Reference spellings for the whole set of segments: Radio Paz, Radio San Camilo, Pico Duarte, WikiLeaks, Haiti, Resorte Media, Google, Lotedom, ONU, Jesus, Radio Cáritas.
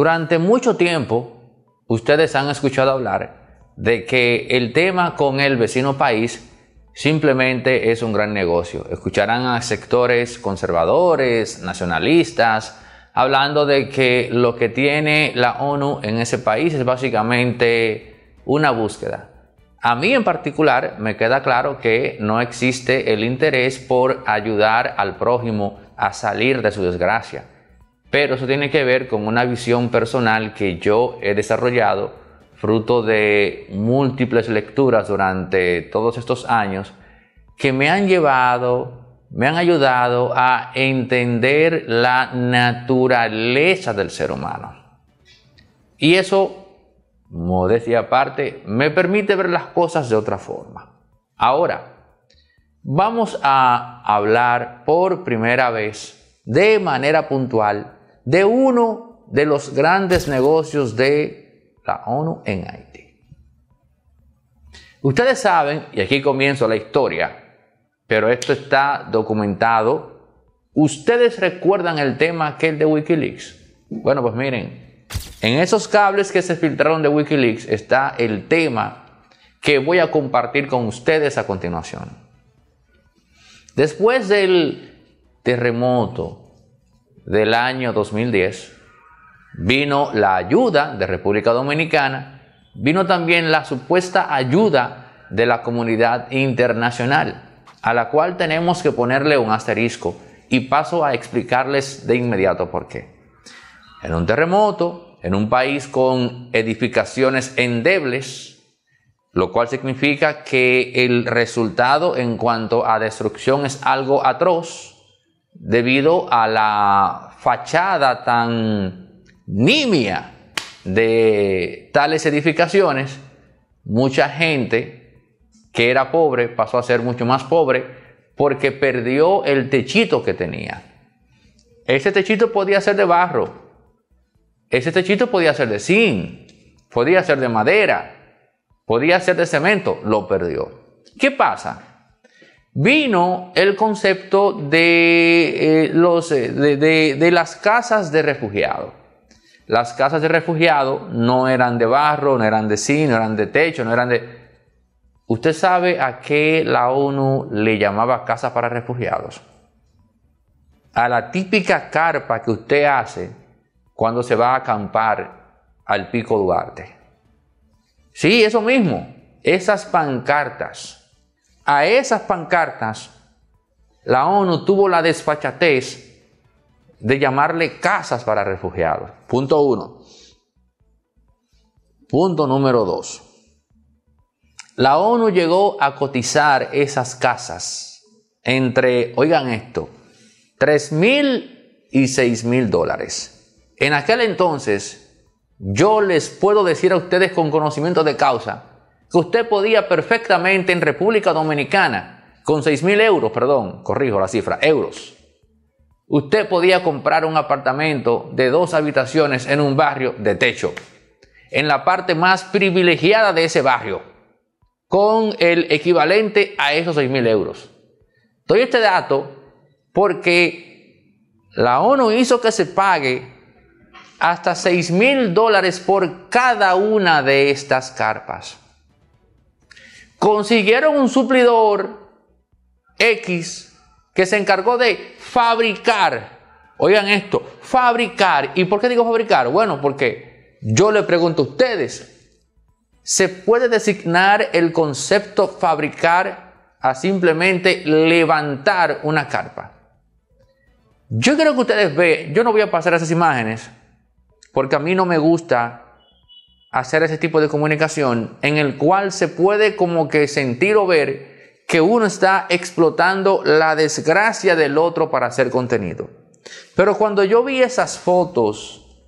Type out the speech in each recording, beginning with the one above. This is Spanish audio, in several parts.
Durante mucho tiempo, ustedes han escuchado hablar de que el tema con el vecino país simplemente es un gran negocio. Escucharán a sectores conservadores, nacionalistas, hablando de que lo que tiene la ONU en ese país es básicamente una búsqueda. A mí en particular me queda claro que no existe el interés por ayudar al prójimo a salir de su desgracia. Pero eso tiene que ver con una visión personal que yo he desarrollado fruto de múltiples lecturas durante todos estos años que me han ayudado a entender la naturaleza del ser humano. Y eso, modestia aparte, me permite ver las cosas de otra forma. Ahora, vamos a hablar por primera vez de manera puntual de uno de los grandes negocios de la ONU en Haití. Ustedes saben, y aquí comienza la historia, pero esto está documentado. ¿Ustedes recuerdan el tema aquel de WikiLeaks? Bueno, pues miren, en esos cables que se filtraron de WikiLeaks está el tema que voy a compartir con ustedes a continuación. Después del terremoto del año 2010, vino la ayuda de República Dominicana, vino también la supuesta ayuda de la comunidad internacional, a la cual tenemos que ponerle un asterisco, y paso a explicarles de inmediato por qué. En un terremoto, en un país con edificaciones endebles, lo cual significa que el resultado en cuanto a destrucción es algo atroz, debido a la fachada tan nimia de tales edificaciones, mucha gente que era pobre pasó a ser mucho más pobre porque perdió el techito que tenía. Ese techito podía ser de barro, ese techito podía ser de zinc, podía ser de madera, podía ser de cemento, lo perdió. ¿Qué pasa? Vino el concepto de las casas de refugiados. Las casas de refugiados no eran de barro, no eran de zinc, no eran de techo, no eran de... ¿Usted sabe a qué la ONU le llamaba casa para refugiados? A la típica carpa que usted hace cuando se va a acampar al Pico Duarte. Sí, eso mismo. Esas pancartas. A esas pancartas la ONU tuvo la desfachatez de llamarle casas para refugiados. Punto 1. Punto número 2. La ONU llegó a cotizar esas casas entre, oigan esto, $3,000 y $6,000. En aquel entonces, yo les puedo decir a ustedes con conocimiento de causa que usted podía perfectamente en República Dominicana, con €6,000, perdón, corrijo la cifra, euros, usted podía comprar un apartamento de 2 habitaciones en un barrio de techo, en la parte más privilegiada de ese barrio, con el equivalente a esos €6,000. Doy este dato porque la ONU hizo que se pague hasta $6,000 por cada una de estas carpas. Consiguieron un suplidor X que se encargó de fabricar, oigan esto, fabricar. ¿Y por qué digo fabricar? Bueno, porque yo le pregunto a ustedes, ¿se puede designar el concepto fabricar a simplemente levantar una carpa? Yo creo que ustedes vean, yo no voy a pasar esas imágenes, porque a mí no me gusta hacer ese tipo de comunicación en el cual se puede como que sentir o ver que uno está explotando la desgracia del otro para hacer contenido. Pero cuando yo vi esas fotos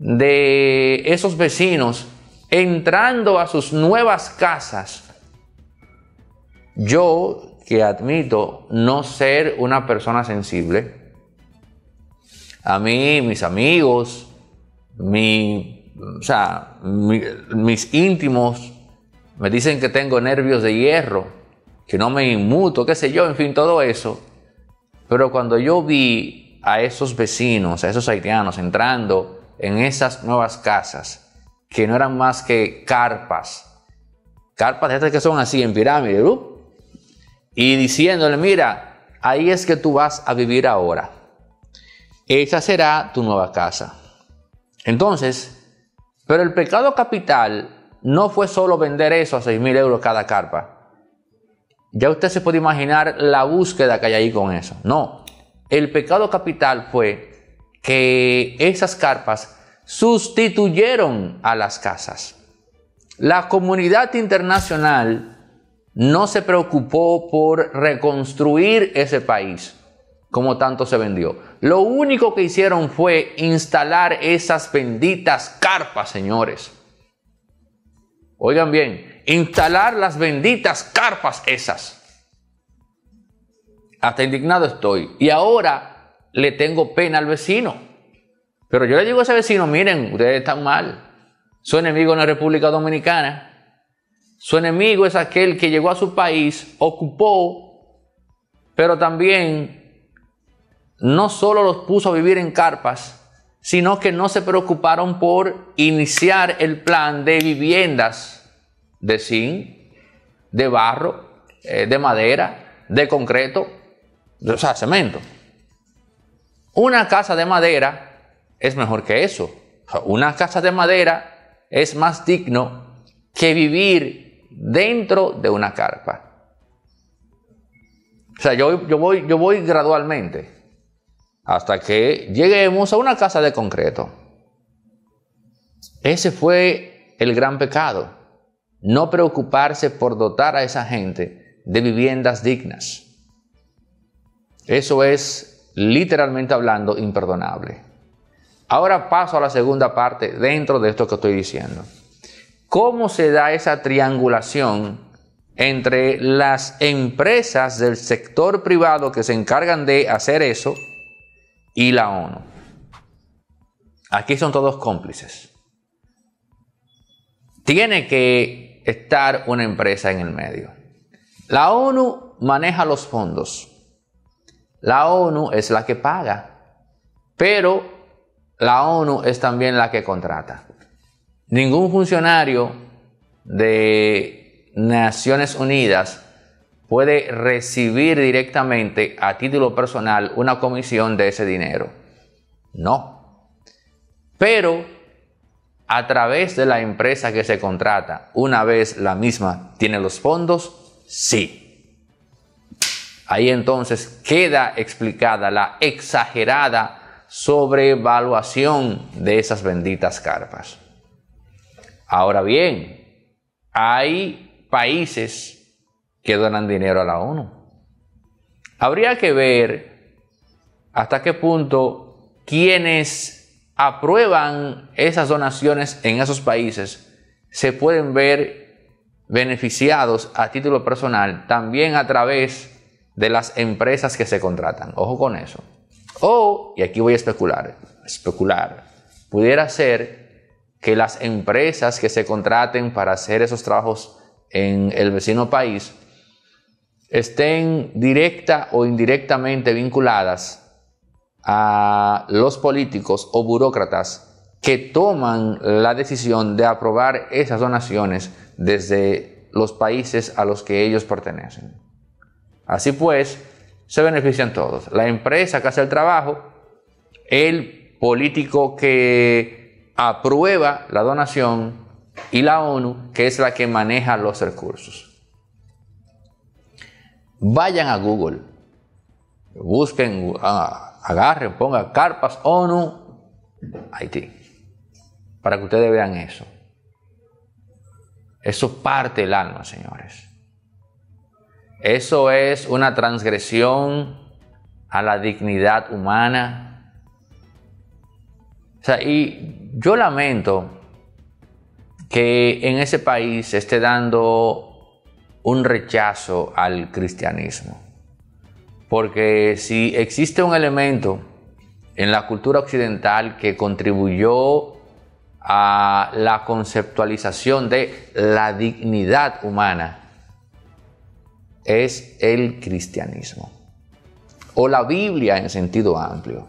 de esos vecinos entrando a sus nuevas casas, yo, que admito no ser una persona sensible, a mí, mis amigos, mis íntimos, me dicen que tengo nervios de hierro, que no me inmuto, qué sé yo, en fin, todo eso. Pero cuando yo vi a esos vecinos, a esos haitianos entrando en esas nuevas casas, que no eran más que carpas de estas que son así en pirámide, y diciéndole, mira, ahí es que tú vas a vivir ahora. Esa será tu nueva casa. Entonces, pero el pecado capital no fue solo vender eso a 6.000 euros cada carpa. Ya usted se puede imaginar la búsqueda que hay ahí con eso. No, el pecado capital fue que esas carpas sustituyeron a las casas. La comunidad internacional no se preocupó por reconstruir ese país como tanto se vendió. Lo único que hicieron fue instalar esas benditas carpas, señores. Oigan bien, instalar las benditas carpas esas. Hasta indignado estoy. Y ahora le tengo pena al vecino. Pero yo le digo a ese vecino, miren, ustedes están mal. Su enemigo en la República Dominicana. Su enemigo es aquel que llegó a su país, ocupó, pero también no solo los puso a vivir en carpas, sino que no se preocuparon por iniciar el plan de viviendas de zinc, de barro, de madera, de concreto, o sea, cemento. Una casa de madera es mejor que eso. Una casa de madera es más digno que vivir dentro de una carpa. O sea, yo voy gradualmente hasta que lleguemos a una casa de concreto. Ese fue el gran pecado. No preocuparse por dotar a esa gente de viviendas dignas. Eso es, literalmente hablando, imperdonable. Ahora paso a la segunda parte dentro de esto que estoy diciendo. ¿Cómo se da esa triangulación entre las empresas del sector privado que se encargan de hacer eso y la ONU? Aquí son todos cómplices. Tiene que estar una empresa en el medio. La ONU maneja los fondos. La ONU es la que paga, pero la ONU es también la que contrata. Ningún funcionario de Naciones Unidas puede recibir directamente a título personal una comisión de ese dinero. No. Pero a través de la empresa que se contrata, una vez la misma tiene los fondos, sí. Ahí entonces queda explicada la exagerada sobrevaluación de esas benditas carpas. Ahora bien, hay países que donan dinero a la ONU. Habría que ver hasta qué punto quienes aprueban esas donaciones en esos países se pueden ver beneficiados a título personal también a través de las empresas que se contratan. Ojo con eso. O, y aquí voy a especular, pudiera ser que las empresas que se contraten para hacer esos trabajos en el vecino país estén directa o indirectamente vinculadas a los políticos o burócratas que toman la decisión de aprobar esas donaciones desde los países a los que ellos pertenecen. Así pues, se benefician todos. La empresa que hace el trabajo, el político que aprueba la donación y la ONU, que es la que maneja los recursos. Vayan a Google, busquen, agarren, pongan carpas ONU Haití, para que ustedes vean eso. Eso parte el alma, señores. Eso es una transgresión a la dignidad humana. O sea, y yo lamento que en ese país se esté dando un rechazo al cristianismo. Porque si existe un elemento en la cultura occidental que contribuyó a la conceptualización de la dignidad humana, es el cristianismo o la Biblia en sentido amplio.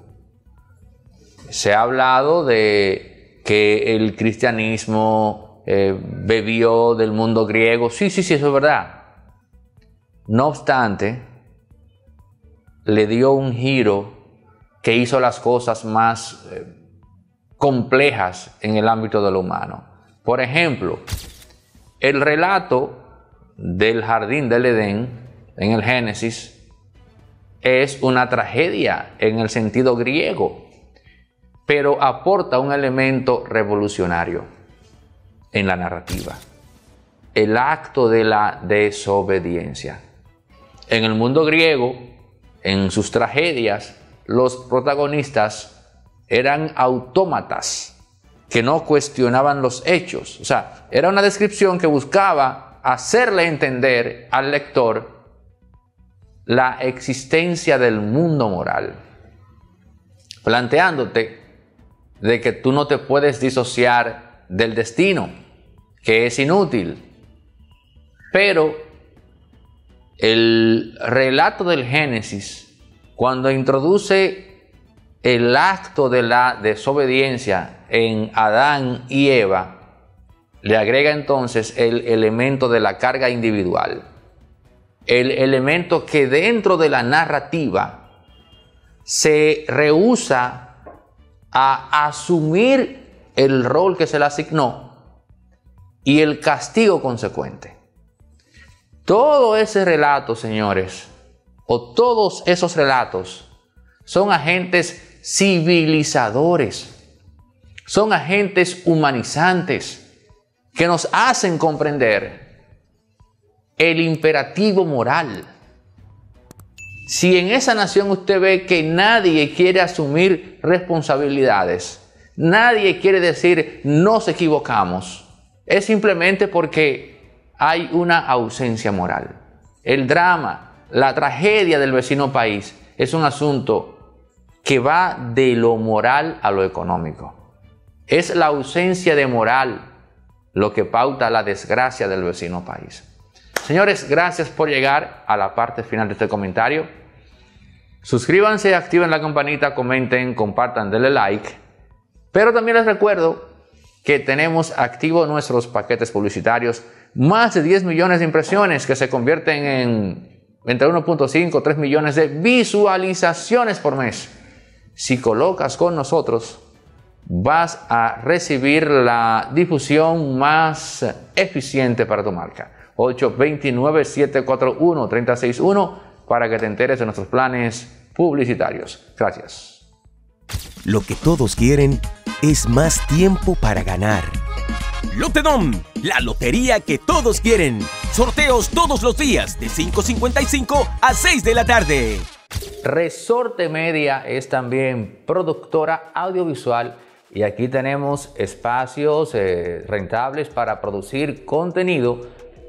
se ha hablado de que el cristianismo bebió del mundo griego. Sí, sí, sí, eso es verdad. No obstante, le dio un giro que hizo las cosas más complejas en el ámbito de lo humano. Por ejemplo, el relato del jardín del Edén en el Génesis es una tragedia en el sentido griego, pero aporta un elemento revolucionario en la narrativa: el acto de la desobediencia. En el mundo griego, en sus tragedias, los protagonistas eran autómatas que no cuestionaban los hechos. O sea, era una descripción que buscaba hacerle entender al lector la existencia del mundo moral, planteándote de que tú no te puedes disociar del destino, que es inútil. Pero el relato del Génesis, cuando introduce el acto de la desobediencia en Adán y Eva, le agrega entonces el elemento de la carga individual, el elemento que dentro de la narrativa se rehúsa a asumir el rol que se le asignó y el castigo consecuente. Todo ese relato, señores, o todos esos relatos, son agentes civilizadores, son agentes humanizantes que nos hacen comprender el imperativo moral. Si en esa nación usted ve que nadie quiere asumir responsabilidades, nadie quiere decir nos equivocamos, es simplemente porque hay una ausencia moral. El drama, la tragedia del vecino país es un asunto que va de lo moral a lo económico. Es la ausencia de moral lo que pauta la desgracia del vecino país. Señores, gracias por llegar a la parte final de este comentario. Suscríbanse, activen la campanita, comenten, compartan, denle like. Pero también les recuerdo que tenemos activos nuestros paquetes publicitarios. Más de 10 millones de impresiones que se convierten en entre 1.5 y 3 millones de visualizaciones por mes. Si colocas con nosotros, vas a recibir la difusión más eficiente para tu marca. 829-741-361 para que te enteres de nuestros planes publicitarios. Gracias. Lo que todos quieren es más tiempo para ganar. Lotedom, la lotería que todos quieren. Sorteos todos los días de 5:55 a 6 de la tarde. Resorte Media es también productora audiovisual y aquí tenemos espacios rentables para producir contenido,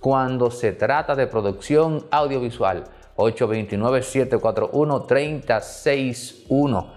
cuando se trata de producción audiovisual. 829-741-361.